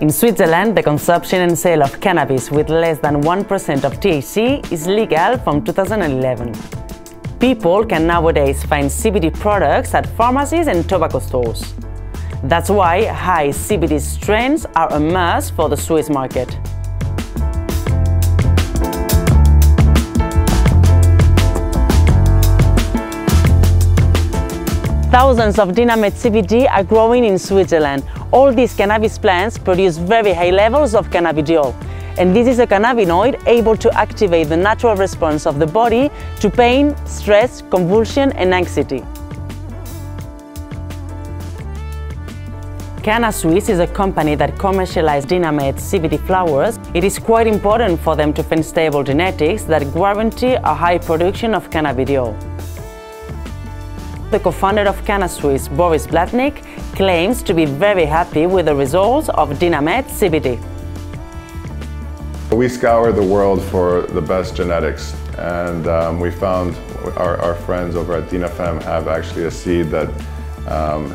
In Switzerland, the consumption and sale of cannabis with less than 1% of THC is legal from 2011. People can nowadays find CBD products at pharmacies and tobacco stores. That's why high CBD strains are a must for the Swiss market. Thousands of Dinamed CBD are growing in Switzerland. All these cannabis plants produce very high levels of cannabidiol. And this is a cannabinoid able to activate the natural response of the body to pain, stress, convulsion and anxiety. Kanna Swiss is a company that commercializes Dinamed CBD flowers. It is quite important for them to find stable genetics that guarantee a high production of cannabidiol. The co-founder of Kanna Swiss, Boris Blatnik, claims to be very happy with the results of Dinamed CBD. We scour the world for the best genetics, and we found our friends over at Dinafem have actually a seed that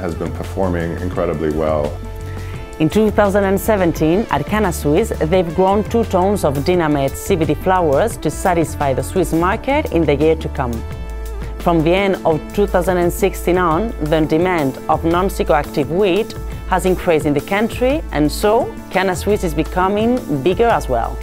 has been performing incredibly well. In 2017, at Kanna Swiss, they've grown 2 tons of Dinamed CBD flowers to satisfy the Swiss market in the year to come. From the end of 2016 on, the demand of non-psychoactive weed has increased in the country, and so Kanna Swiss is becoming bigger as well.